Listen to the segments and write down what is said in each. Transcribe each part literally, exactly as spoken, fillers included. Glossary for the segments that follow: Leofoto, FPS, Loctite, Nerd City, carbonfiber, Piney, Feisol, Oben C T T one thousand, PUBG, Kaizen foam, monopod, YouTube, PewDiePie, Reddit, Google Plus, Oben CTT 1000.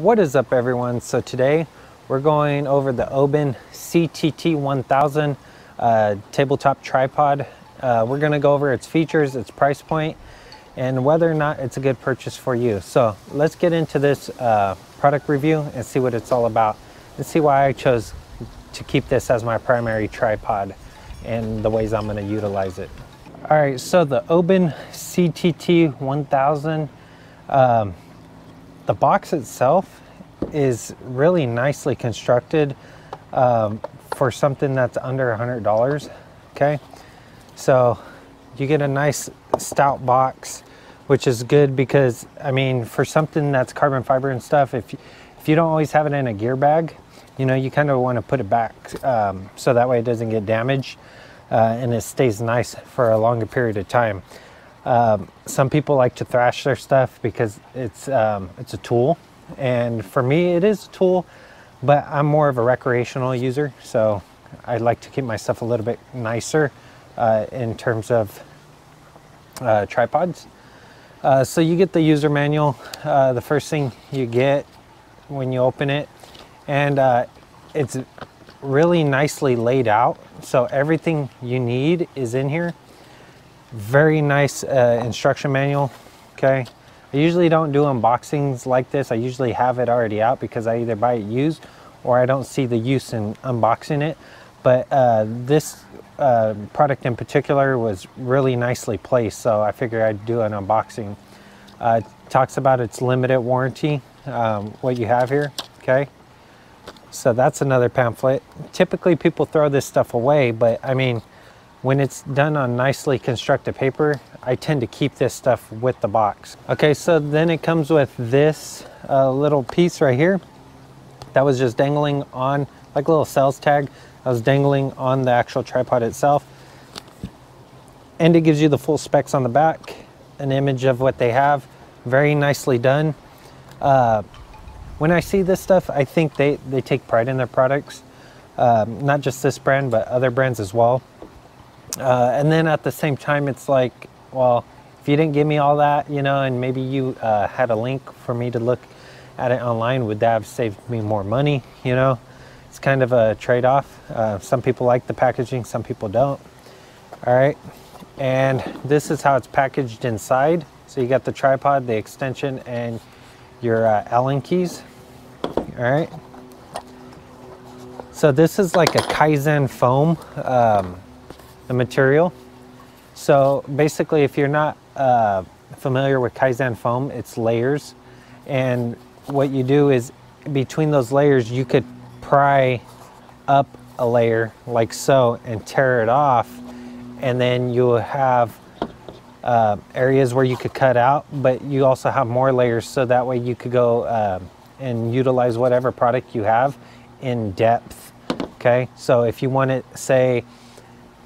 What is up, everyone? So today we're going over the Oben C T T one thousand uh, tabletop tripod. Uh, we're going to go over its features, its price point, and whether or not it's a good purchase for you. So let's get into this uh, product review and see what it's all about and see why I chose to keep this as my primary tripod and the ways I'm going to utilize it. All right, so the Oben C T T one thousand, um, the box itself is really nicely constructed um, for something that's under a hundred dollars. Okay, so you get a nice stout box, which is good because, I mean, for something that's carbon fiber and stuff, if, if you don't always have it in a gear bag, you know, you kind of want to put it back um, so that way it doesn't get damaged uh, and it stays nice for a longer period of time. Um, some people like to thrash their stuff because it's um, it's a tool, and for me it is a tool, but I'm more of a recreational user, so I like to keep my stuff a little bit nicer uh, in terms of uh, tripods. Uh, so you get the user manual, uh, the first thing you get when you open it, and uh, it's really nicely laid out, so everything you need is in here. Very nice uh, instruction manual. Okay, I usually don't do unboxings like this. I usually have it already out because I either buy it used or I don't see the use in unboxing it, but uh, this uh, product in particular was really nicely placed, so I figured I'd do an unboxing. Uh, it talks about its limited warranty, um, what you have here. Okay, so that's another pamphlet. Typically people throw this stuff away, but I mean, when it's done on nicely constructed paper, I tend to keep this stuff with the box. Okay, so then it comes with this uh, little piece right here that was just dangling on, like a little sales tag that was dangling on the actual tripod itself. And it gives you the full specs on the back, an image of what they have. Very nicely done. Uh, when I see this stuff, I think they, they take pride in their products. Um, not just this brand, but other brands as well. Uh, and then at the same time, it's like, well, if you didn't give me all that, you know, and maybe you uh, had a link for me to look at it online, would that have saved me more money? You know, it's kind of a trade-off. Uh, some people like the packaging, some people don't. All right, and this is how it's packaged inside. So you got the tripod, the extension, and your uh, Allen keys. All right, so this is like a Kaizen foam um, the material. So basically, if you're not uh, familiar with Kaizen foam, it's layers, and what you do is between those layers you could pry up a layer like so and tear it off, and then you'll have uh, areas where you could cut out, but you also have more layers, so that way you could go uh, and utilize whatever product you have in depth. Okay, so if you want to say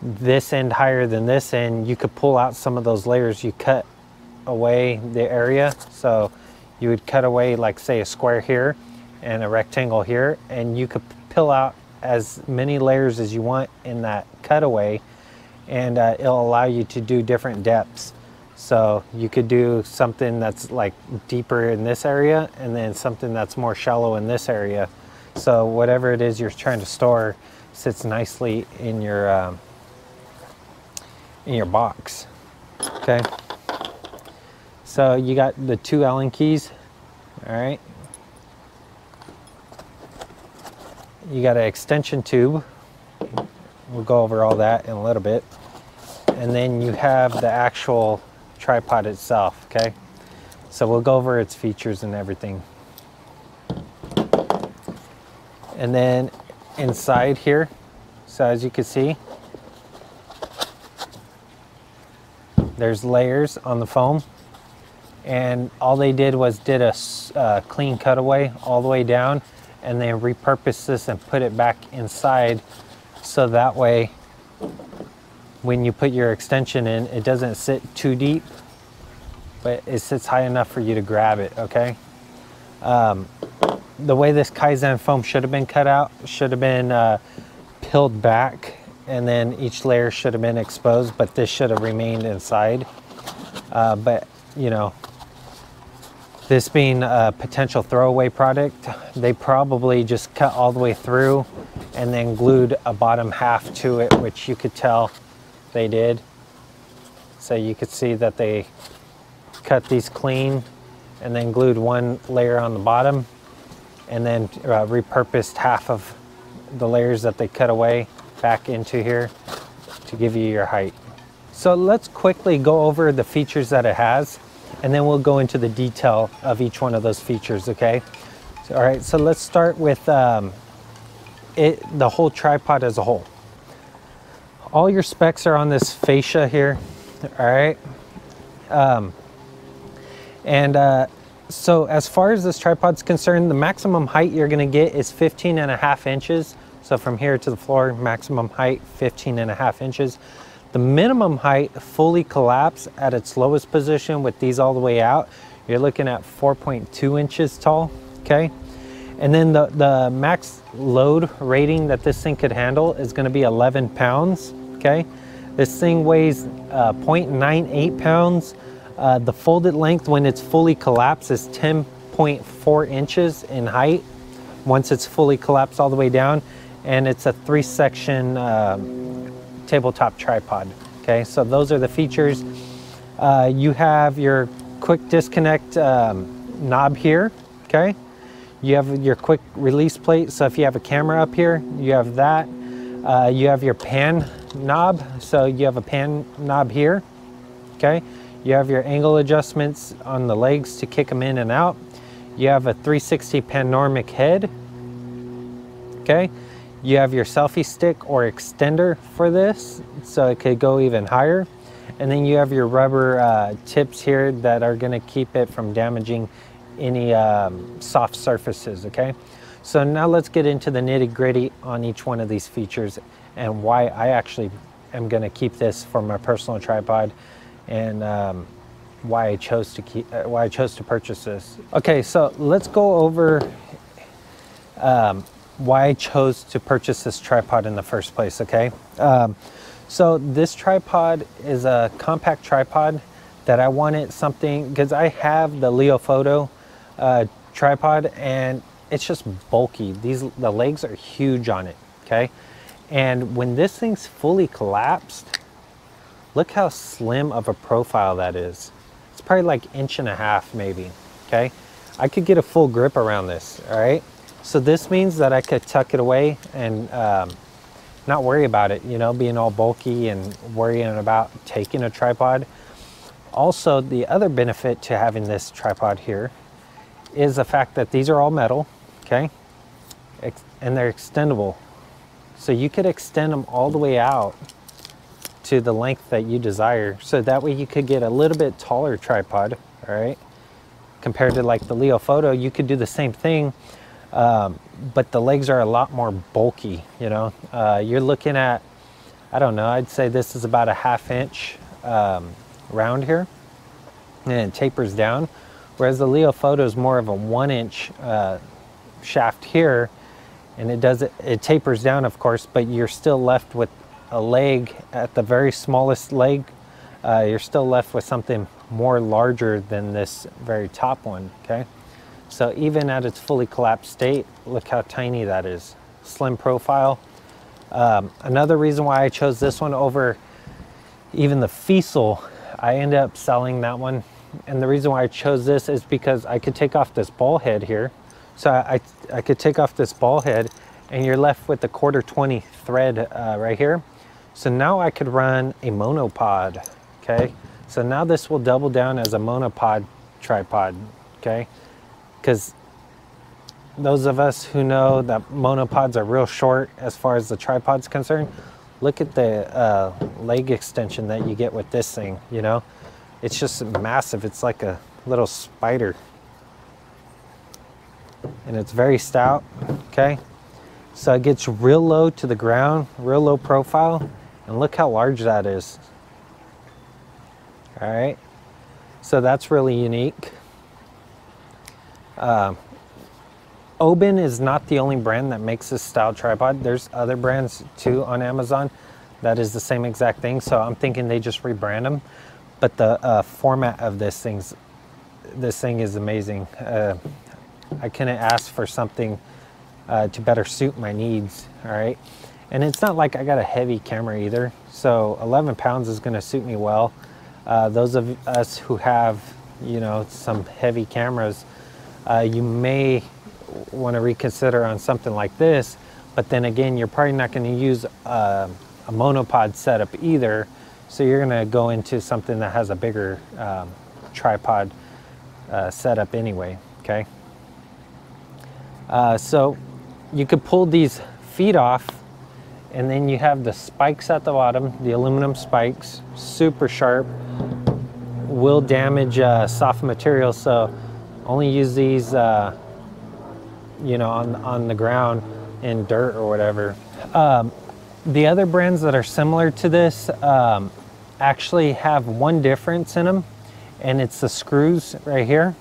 this end higher than this end, you could pull out some of those layers. You cut away the area, so you would cut away, like, say, a square here and a rectangle here, and you could peel out as many layers as you want in that cutaway, and uh, it'll allow you to do different depths. So you could do something that's like deeper in this area and then something that's more shallow in this area, so whatever it is you're trying to store sits nicely in your um, in your box. Okay, so you got the two Allen keys. All right, you got an extension tube, we'll go over all that in a little bit, and then you have the actual tripod itself. Okay, so we'll go over its features and everything. And then inside here, so as you can see, there's layers on the foam, and all they did was did a uh, clean cutaway all the way down, and they repurposed this and put it back inside, so that way when you put your extension in, it doesn't sit too deep, but it sits high enough for you to grab it. Okay, um, the way this Kaizen foam should have been cut out should have been uh, peeled back, and then each layer should have been exposed, but this should have remained inside. Uh, but, you know, This being a potential throwaway product, they probably just cut all the way through and then glued a bottom half to it, which you could tell they did. So you could see that they cut these clean and then glued one layer on the bottom and then uh, repurposed half of the layers that they cut away back into here to give you your height. So let's quickly go over the features that it has, and then we'll go into the detail of each one of those features, okay? So, all right, so let's start with um, it, the whole tripod as a whole. All your specs are on this fascia here, all right? Um, and uh, so as far as this tripod's concerned, the maximum height you're gonna get is fifteen and a half inches. So from here to the floor, maximum height, fifteen and a half inches. The minimum height fully collapsed at its lowest position with these all the way out. You're looking at four point two inches tall, okay? And then the, the max load rating that this thing could handle is gonna be eleven pounds, okay? This thing weighs uh, zero point nine eight pounds. Uh, the folded length when it's fully collapsed is ten point four inches in height once it's fully collapsed all the way down. And it's a three section uh, tabletop tripod, okay? So those are the features. Uh, you have your quick disconnect um, knob here, okay? You have your quick release plate. So if you have a camera up here, you have that. Uh, you have your pan knob. So you have a pan knob here, okay? You have your angle adjustments on the legs to kick them in and out. You have a three sixty panoramic head, okay? You have your selfie stick or extender for this, so it could go even higher. And then you have your rubber uh, tips here that are gonna keep it from damaging any um, soft surfaces, okay? So now let's get into the nitty gritty on each one of these features and why I actually am gonna keep this for my personal tripod and um, why I chose to keep, uh, why I chose to purchase this. Okay, so let's go over um, why I chose to purchase this tripod in the first place, okay? Um, so this tripod is a compact tripod that I wanted something, because I have the Leofoto uh, tripod and it's just bulky. These, the legs are huge on it, okay? And when this thing's fully collapsed, look how slim of a profile that is. It's probably like inch and a half maybe, okay? I could get a full grip around this, all right? So this means that I could tuck it away and um, not worry about it, you know, being all bulky and worrying about taking a tripod. Also, the other benefit to having this tripod here is the fact that these are all metal, okay? Ex and they're extendable. So you could extend them all the way out to the length that you desire. So that way you could get a little bit taller tripod, all right? Compared to like the Leofoto, you could do the same thing. Um, but the legs are a lot more bulky, you know. Uh, you're looking at, I don't know, I'd say this is about a half inch um, round here, and it tapers down, whereas the Leofoto is more of a one inch uh, shaft here, and it does it, it tapers down, of course, but you're still left with a leg at the very smallest leg. Uh, you're still left with something more larger than this very top one, okay? So even at its fully collapsed state, look how tiny that is. Slim profile. Um, another reason why I chose this one over even the Feisol, I ended up selling that one. And the reason why I chose this is because I could take off this ball head here. So I, I could take off this ball head and you're left with the quarter twenty thread uh, right here. So now I could run a monopod, okay? So now this will double down as a monopod tripod, okay? Because those of us who know that monopods are real short as far as the tripod's concerned, look at the uh, leg extension that you get with this thing, you know? It's just massive. It's like a little spider. And it's very stout, okay? So it gets real low to the ground, real low profile, and look how large that is. All right, so that's really unique. Uh, Oben is not the only brand that makes this style tripod. There's other brands too on Amazon that is the same exact thing, so I'm thinking they just rebrand them. But the uh, format of this thing's this thing is amazing. Uh, I couldn't ask for something uh, to better suit my needs, all right? And it's not like I got a heavy camera either. So eleven pounds is gonna suit me well. Uh, those of us who have, you know, some heavy cameras, uh, you may wanna reconsider on something like this, but then again, you're probably not gonna use a, a monopod setup either. So you're gonna go into something that has a bigger um, tripod uh, setup anyway, okay? Uh, so you could pull these feet off, and then you have the spikes at the bottom, the aluminum spikes, super sharp, will damage uh, soft material. So only use these, uh, you know, on, on the ground in dirt or whatever. Um, the other brands that are similar to this um, actually have one difference in them, and it's the screws right here.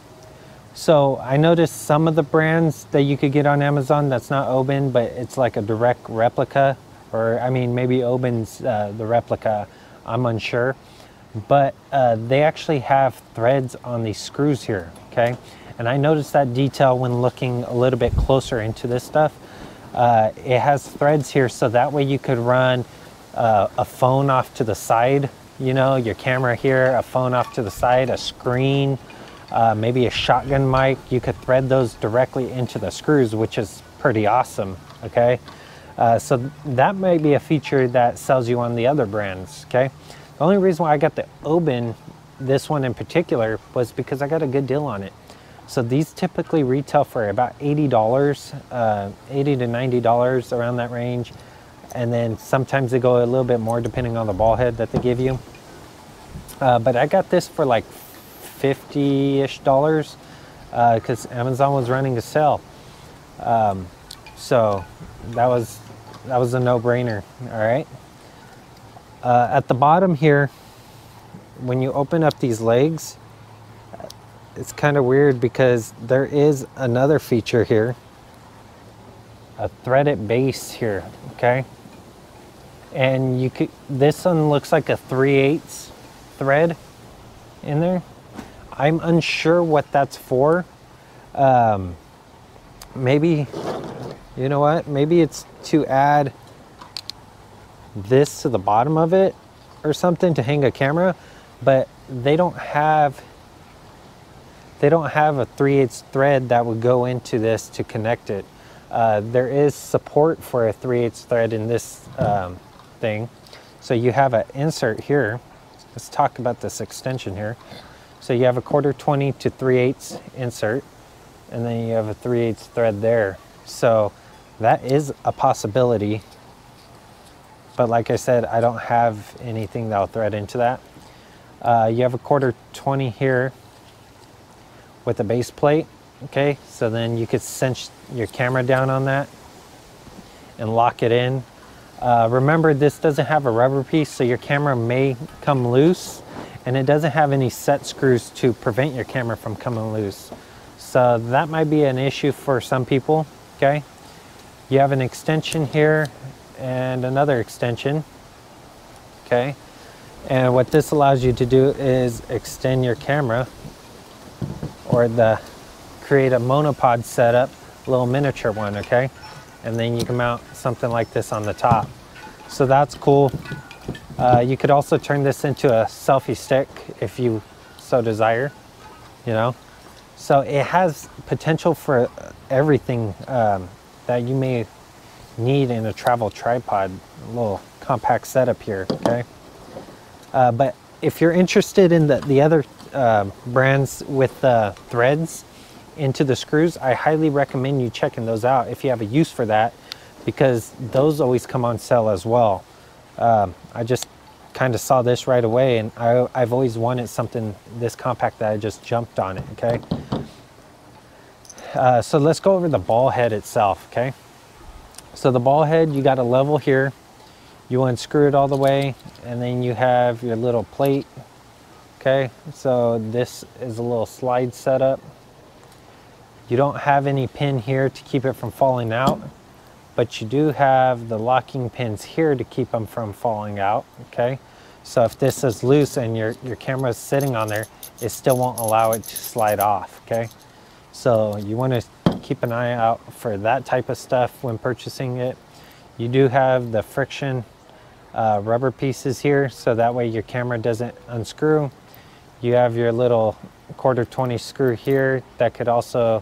So I noticed some of the brands that you could get on Amazon that's not Oben, but it's like a direct replica, or I mean, maybe Oben's uh, the replica, I'm unsure. But uh, they actually have threads on these screws here, okay? And I noticed that detail when looking a little bit closer into this stuff. Uh, it has threads here, so that way you could run uh, a phone off to the side, you know, your camera here, a phone off to the side, a screen, Uh, maybe a shotgun mic. You could thread those directly into the screws, which is pretty awesome, okay? Uh, so that might be a feature that sells you on the other brands, okay? The only reason why I got the Oben, this one in particular, was because I got a good deal on it. So these typically retail for about eighty dollars, uh, eighty to ninety dollars, around that range. And then sometimes they go a little bit more depending on the ball head that they give you. Uh, but I got this for like fifty-ish dollars because uh, Amazon was running a sale, um, so that was that was a no-brainer. All right. Uh, at the bottom here, when you open up these legs, it's kind of weird because there is another feature here, a threaded base here. Okay, and you could. This one looks like a three eighths thread in there. I'm unsure what that's for. Um, maybe, you know what? Maybe it's to add this to the bottom of it or something to hang a camera, but they don't have, they don't have a three eighths thread that would go into this to connect it. Uh, there is support for a three eighths thread in this um, thing. So you have an insert here. Let's talk about this extension here. So you have a quarter twenty to three eighths insert, and then you have a three eighths thread there. So that is a possibility. But like I said, I don't have anything that'll thread into that. Uh, you have a quarter twenty here with a base plate. Okay, so then you could cinch your camera down on that and lock it in. Uh, remember, this doesn't have a rubber piece, so your camera may come loose. And it doesn't have any set screws to prevent your camera from coming loose. So that might be an issue for some people, okay? You have an extension here and another extension, okay? And what this allows you to do is extend your camera or the create a monopod setup, little miniature one, okay? And then you can mount something like this on the top. So that's cool. Uh, you could also turn this into a selfie stick if you so desire, you know. So it has potential for everything um, that you may need in a travel tripod, a little compact setup here, okay. Uh, but if you're interested in the, the other uh, brands with the uh, threads into the screws, I highly recommend you checking those out if you have a use for that, because those always come on sale as well. Um, I just kind of saw this right away, and I, I've always wanted something this compact that I just jumped on it, okay? Uh, so let's go over the ball head itself, okay? So the ball head, you got a level here. You unscrew it all the way, and then you have your little plate, okay? So this is a little slide setup. You don't have any pin here to keep it from falling out, but you do have the locking pins here to keep them from falling out, okay? So if this is loose and your, your camera is sitting on there, it still won't allow it to slide off, okay? So you want to keep an eye out for that type of stuff when purchasing it. You do have the friction uh, rubber pieces here, so that way your camera doesn't unscrew. You have your little quarter twenty screw here that could also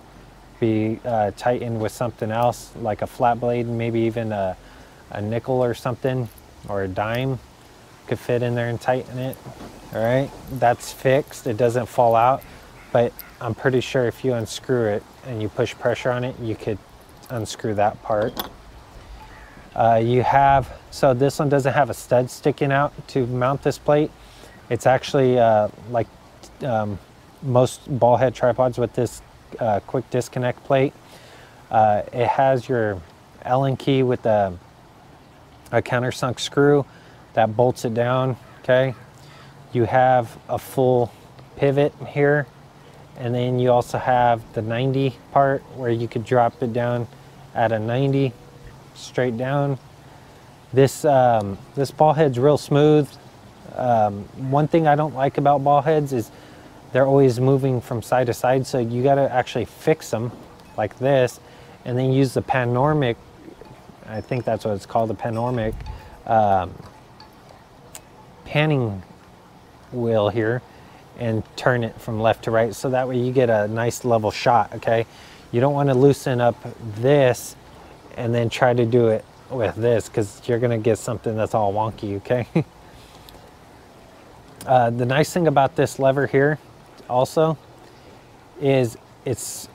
be uh, tightened with something else, like a flat blade, maybe even a, a nickel or something, or a dime. Could fit in there and tighten it. All right, that's fixed. It doesn't fall out, but I'm pretty sure if you unscrew it and you push pressure on it, you could unscrew that part. Uh, you have, so this one doesn't have a stud sticking out to mount this plate. It's actually uh, like um, most ball head tripods with this uh, quick disconnect plate. Uh, it has your Allen key with a, a countersunk screw that bolts it down, okay? You have a full pivot here, and then you also have the ninety part where you could drop it down at a ninety, straight down. This, um, this ball head's real smooth. Um, one thing I don't like about ball heads is they're always moving from side to side, so you gotta actually fix them like this, and then use the panoramic, I think that's what it's called, the panoramic, um, panning wheel here, and turn it from left to right, so that way you get a nice level shot, okay? You don't want to loosen up this and then try to do it with this, because you're gonna get something that's all wonky, okay? uh, the nice thing about this lever here also is it's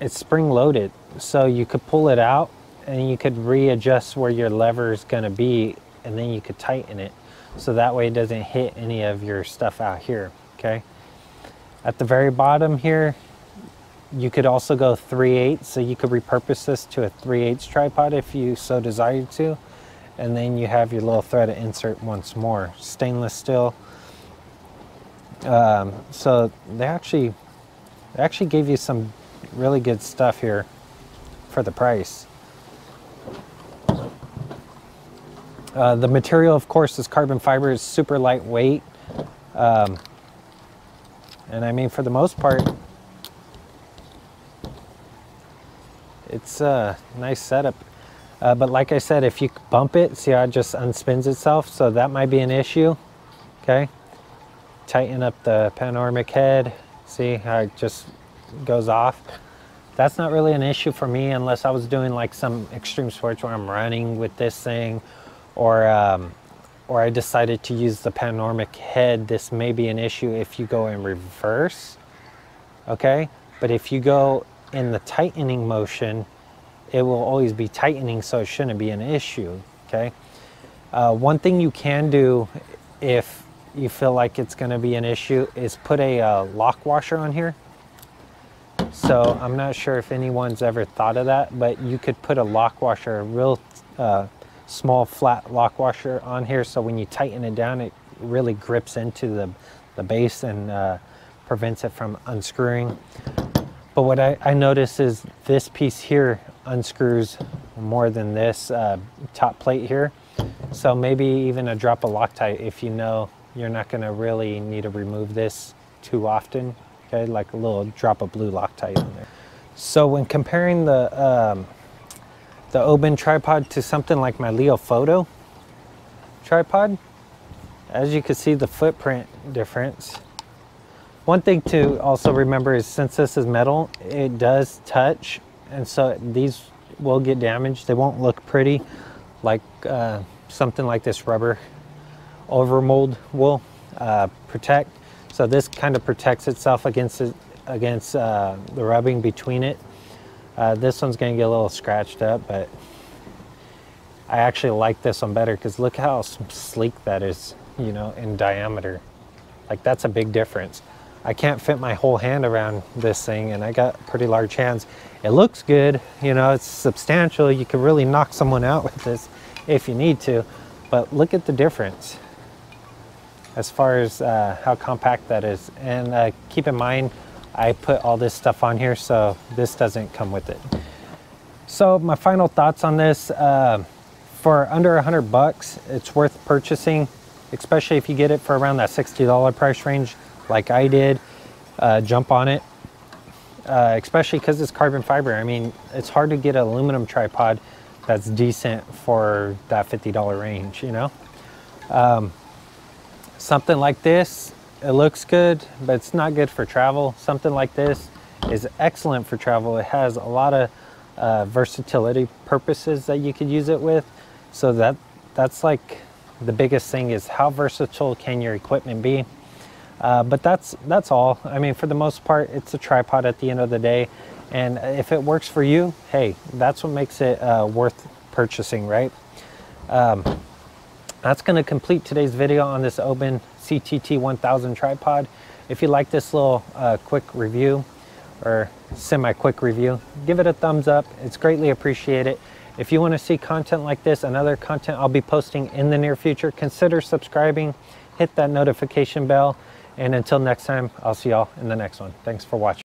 it's spring loaded, so you could pull it out and you could readjust where your lever is gonna be, and then you could tighten it. So that way it doesn't hit any of your stuff out here, okay? At the very bottom here, you could also go three eighths, so you could repurpose this to a three eighths tripod if you so desired to. And then you have your little thread to insert once more. Stainless steel. Um, so they actually, they actually gave you some really good stuff here for the price. Uh, the material, of course, is carbon fiber. It's super lightweight. Um, and I mean, for the most part, it's a nice setup. Uh, but like I said, if you bump it, see how it just unspins itself? So that might be an issue, okay? Tighten up the panoramic head. See how it just goes off? That's not really an issue for me unless I was doing like some extreme sports where I'm running with this thing, or um, or I decided to use the panoramic head. This may be an issue if you go in reverse, okay? But if you go in the tightening motion, it will always be tightening, so it shouldn't be an issue, okay? Uh, one thing you can do if you feel like it's gonna be an issue is put a uh, lock washer on here. So I'm not sure if anyone's ever thought of that, but you could put a lock washer, a real, uh, small flat lock washer on here, so when you tighten it down, it really grips into the, the base and uh, prevents it from unscrewing. But what I, I notice is this piece here unscrews more than this uh, top plate here. So maybe even a drop of Loctite if you know you're not gonna really need to remove this too often, okay? Like a little drop of blue Loctite in there. So when comparing the um, the Oben tripod to something like my Leofoto tripod, as you can see, the footprint difference. One thing to also remember is, since this is metal, it does touch, and so these will get damaged. They won't look pretty like uh, something like this rubber overmold will uh, protect. So this kind of protects itself against it, against uh, the rubbing between it. Uh, this one's gonna get a little scratched up, but I actually like this one better because look how sleek that is, you know, in diameter. Like, that's a big difference. I can't fit my whole hand around this thing, and I got pretty large hands. It looks good, you know, it's substantial. You could really knock someone out with this if you need to, but look at the difference as far as uh, how compact that is. And uh, keep in mind, I put all this stuff on here, so this doesn't come with it. So my final thoughts on this, uh, for under a hundred bucks, it's worth purchasing, especially if you get it for around that sixty dollar price range like I did. Uh, jump on it, uh, especially because it's carbon fiber. I mean, it's hard to get an aluminum tripod that's decent for that fifty dollar range, you know? Um, something like this, it looks good, but it's not good for travel. Something like this is excellent for travel. It has a lot of uh, versatility purposes that you could use it with. So that that's like the biggest thing is how versatile can your equipment be? Uh, but that's that's all. I mean, for the most part, it's a tripod at the end of the day. And if it works for you, hey, that's what makes it uh, worth purchasing, right? Um, that's gonna complete today's video on this Oben C T T one thousand tripod. If you like this little uh, quick review or semi-quick review, give it a thumbs up. It's greatly appreciated. If you wanna see content like this and other content I'll be posting in the near future, consider subscribing, hit that notification bell. And until next time, I'll see y'all in the next one. Thanks for watching.